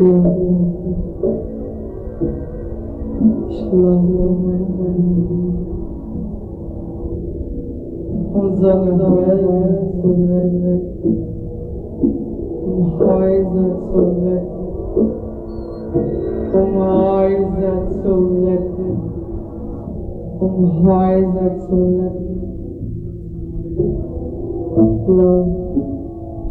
slow flow.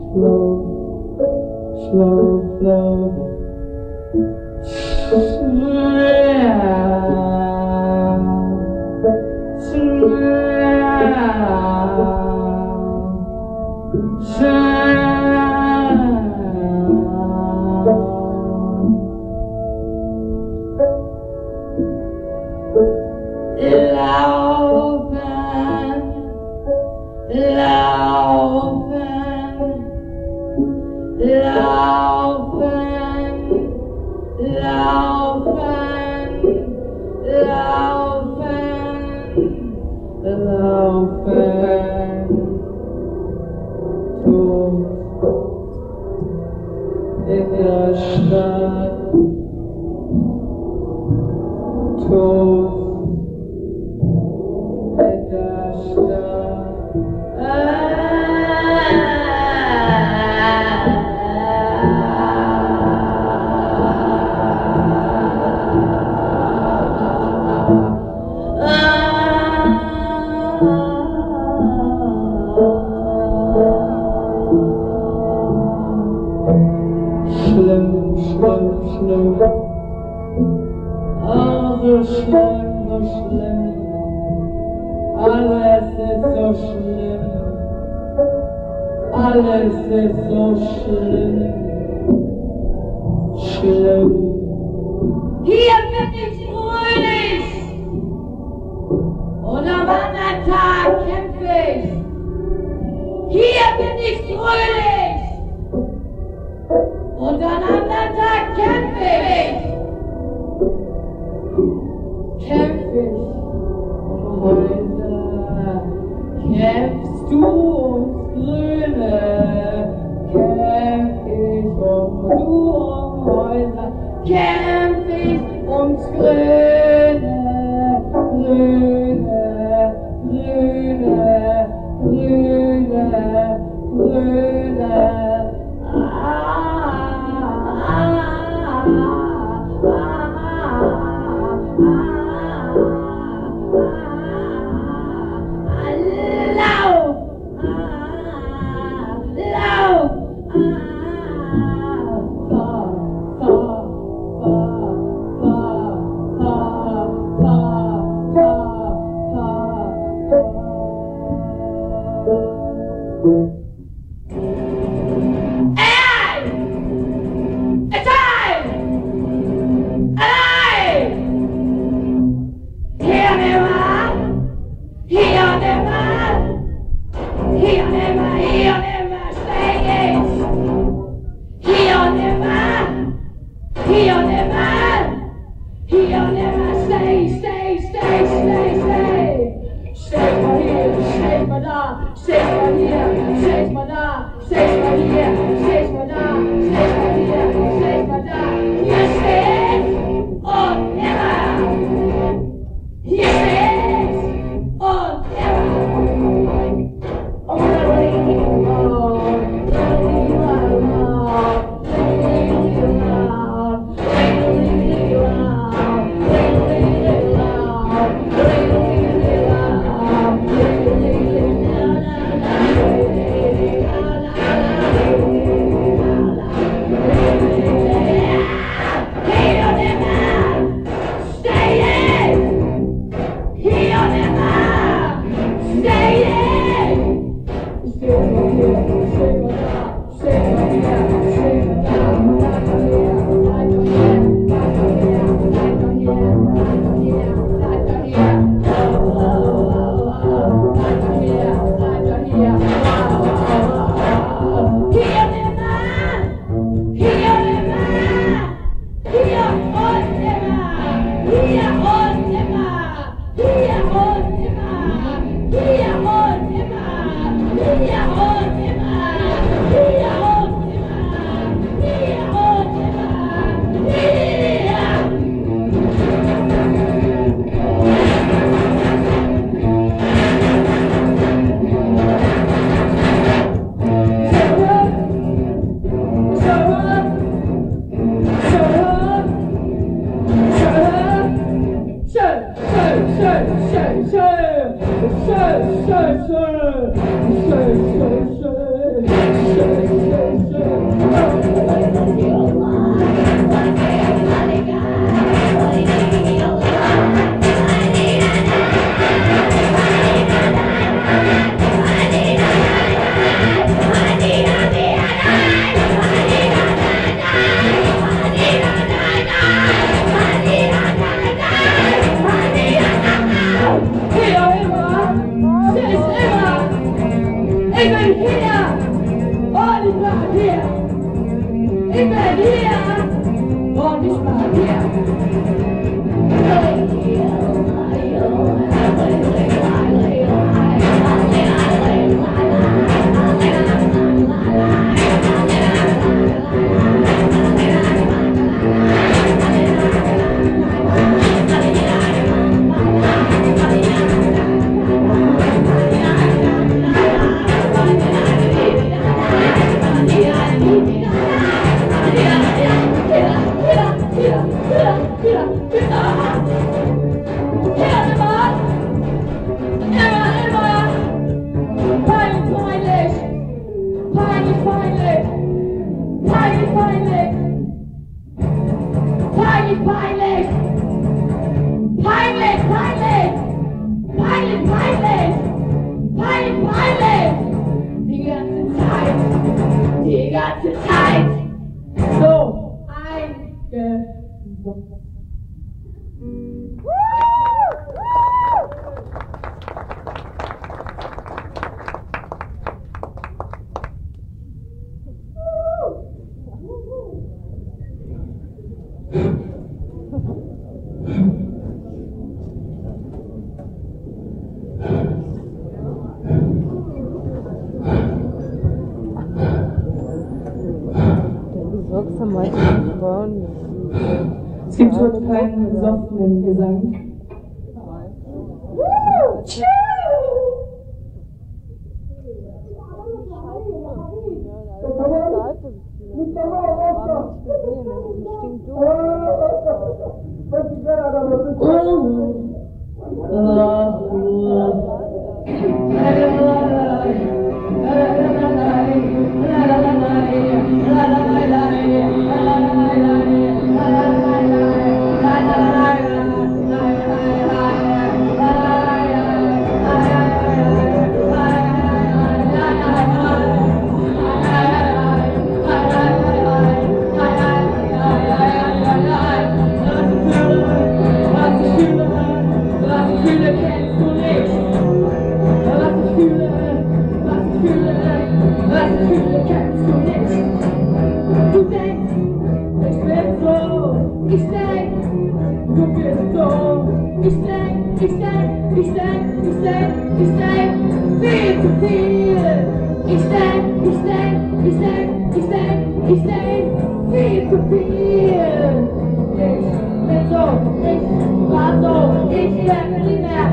Es gibt heute keinen besoffenen Gesang.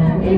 Good.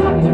All right.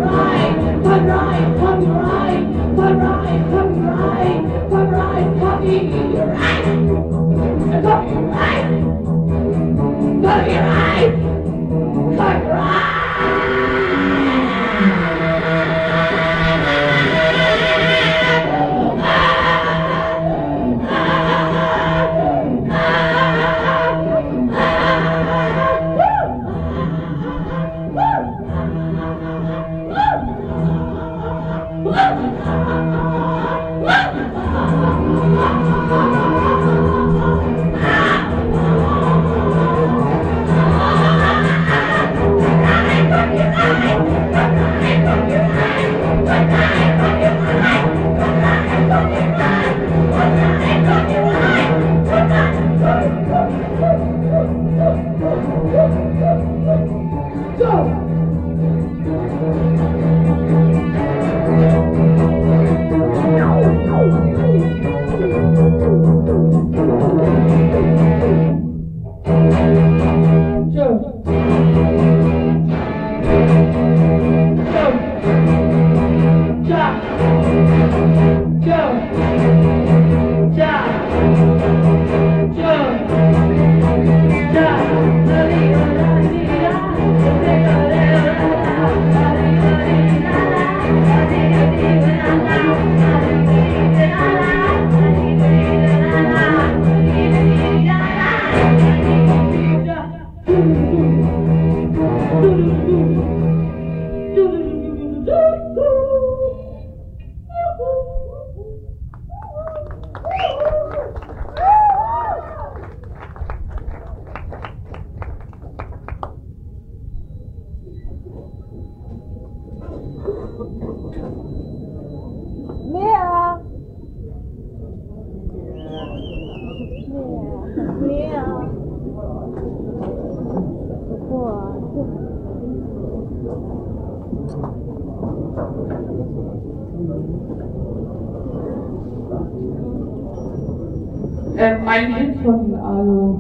Mein Lied von Alo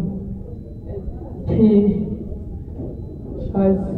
P. Scheiß. Scheiße,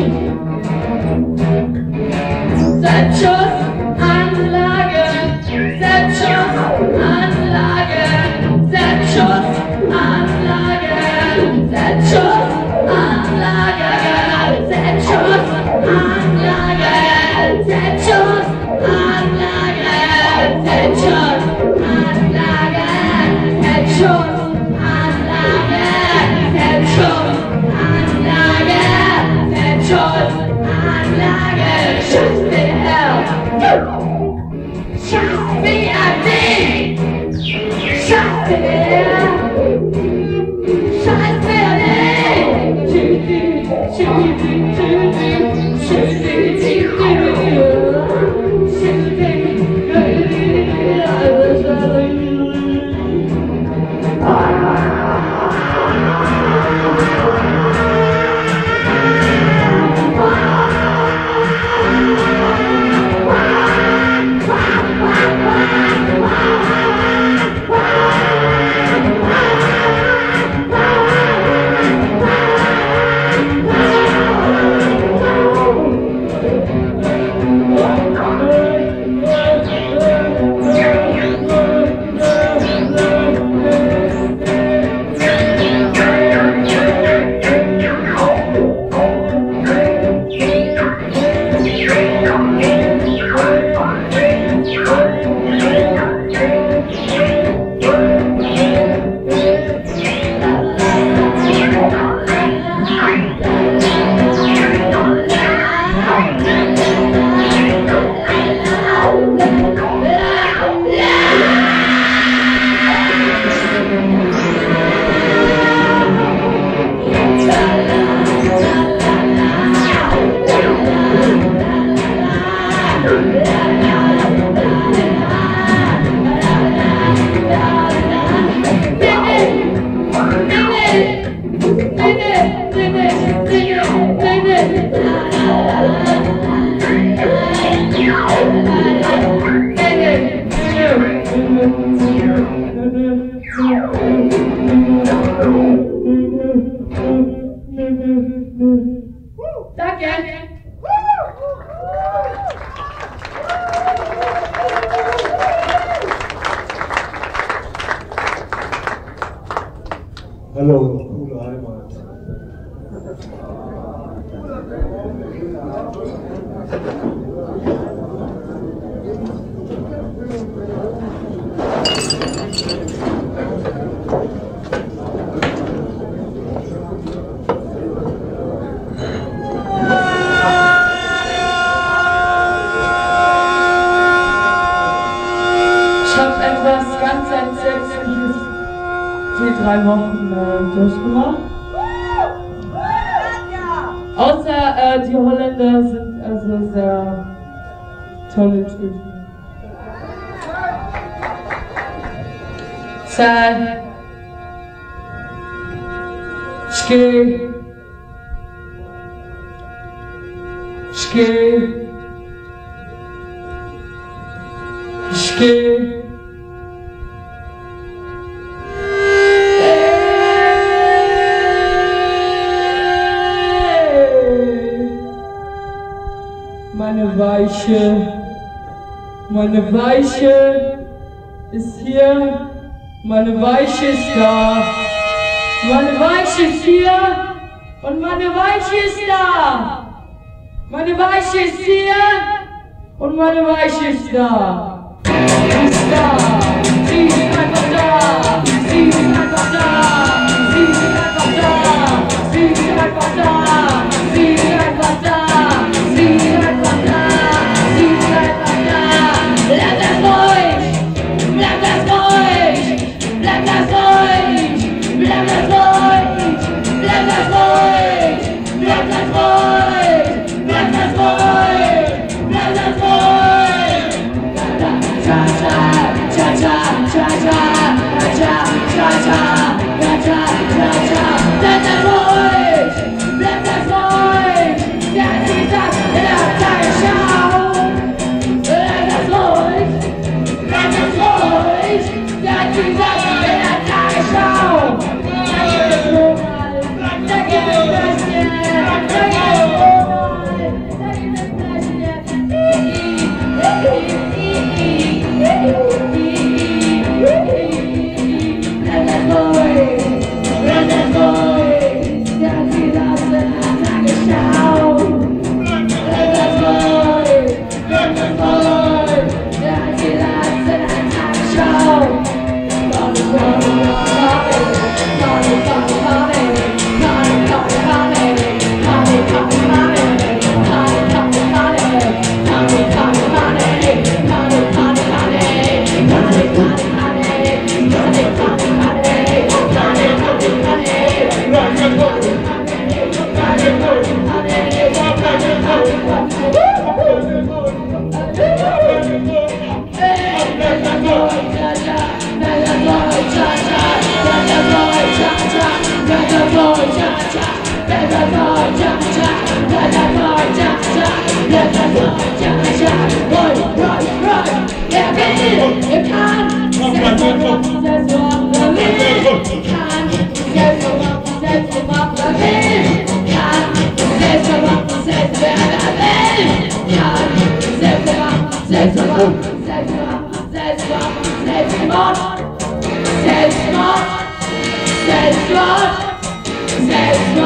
Let's go!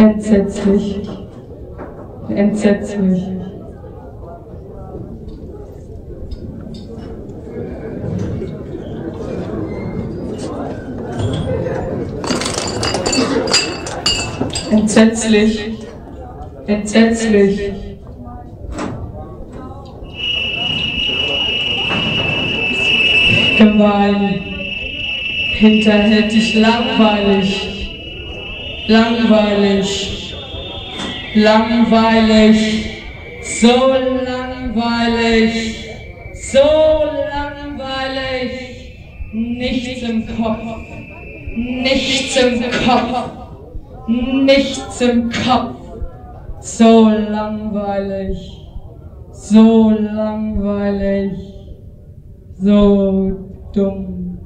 Entsetzlich, entsetzlich. Entsetzlich, entsetzlich. Gemein, hinterhältig, langweilig. Langweilig, langweilig, so langweilig, so langweilig. Nichts im Kopf, nichts im Kopf, nichts im Kopf. So langweilig, so langweilig, so dumm,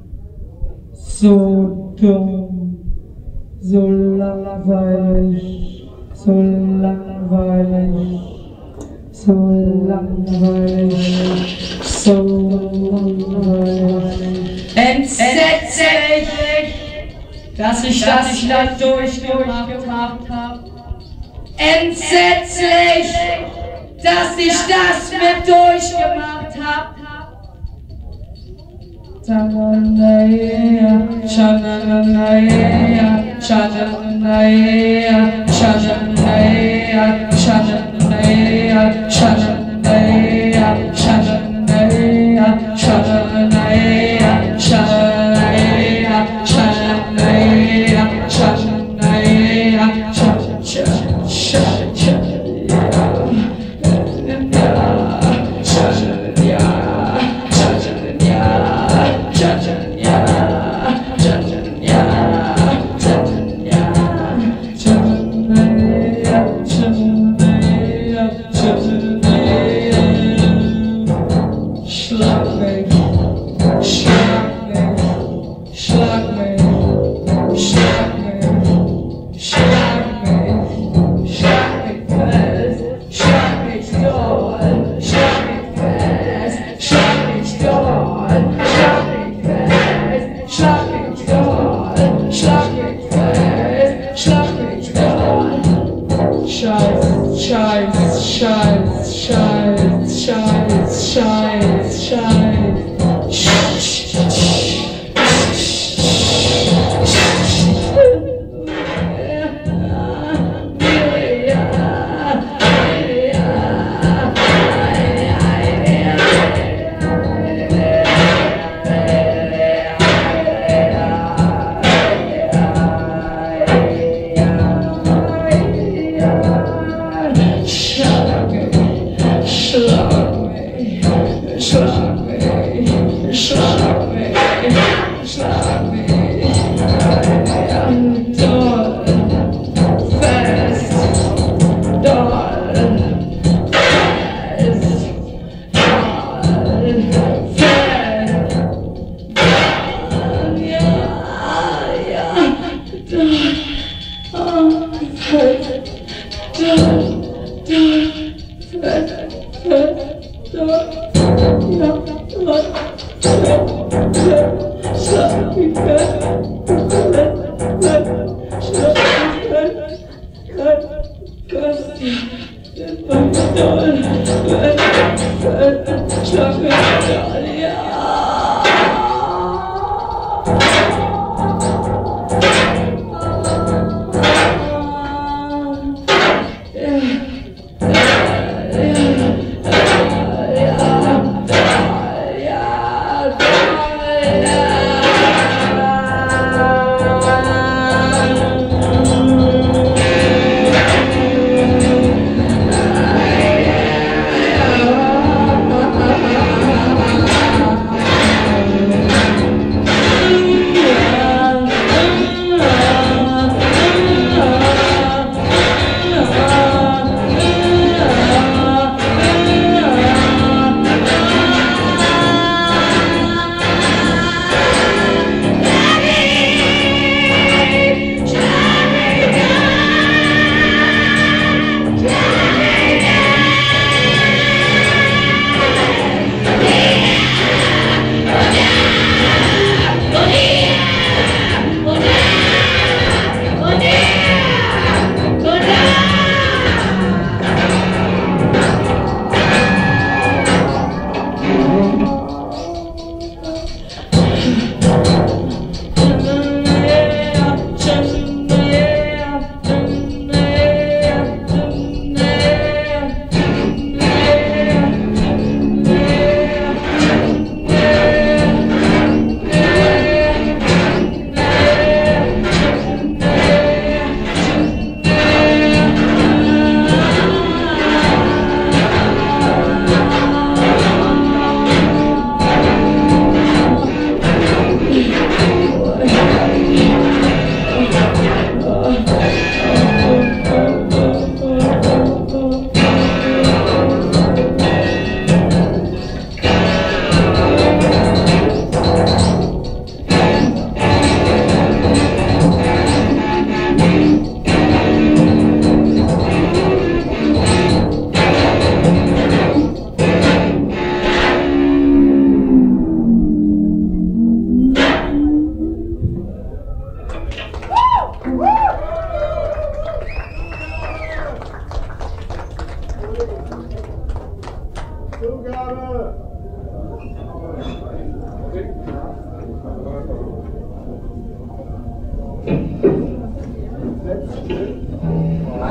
so dumm. So langweilig, so langweilig, so langweilig, so langweilig. Entsetzlich, dass ich das nicht durchgemacht habe. Entsetzlich, dass ich das mit durchgemacht habe. Chananaya, chananaya, chananaya, chananaya, chananaya, chananaya, chananaya, chananaya, chananaya. Shut up,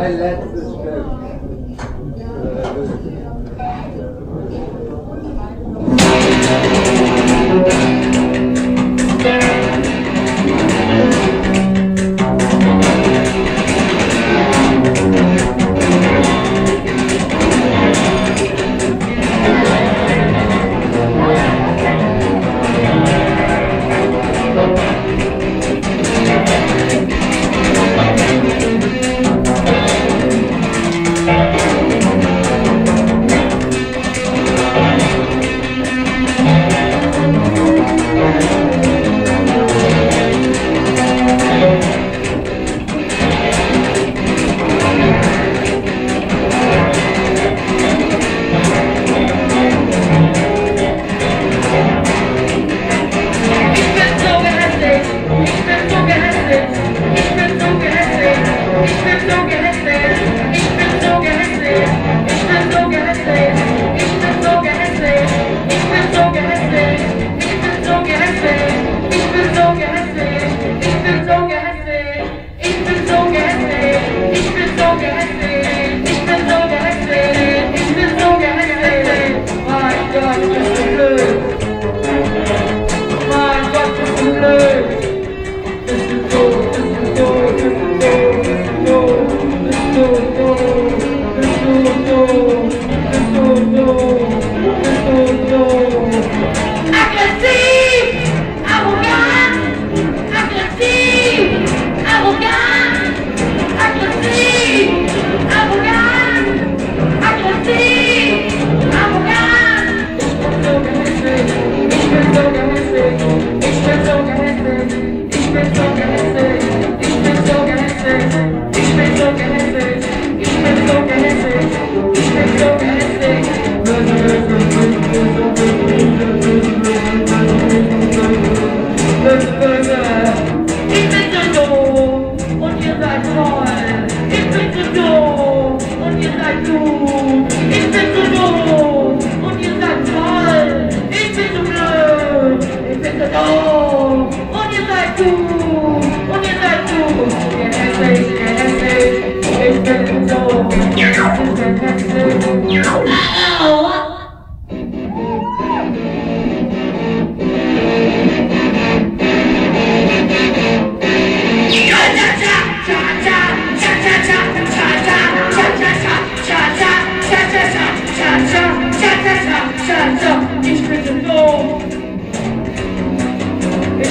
I let this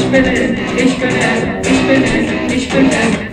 Ich bin es, ich bin es, ich bin es, ich bin es.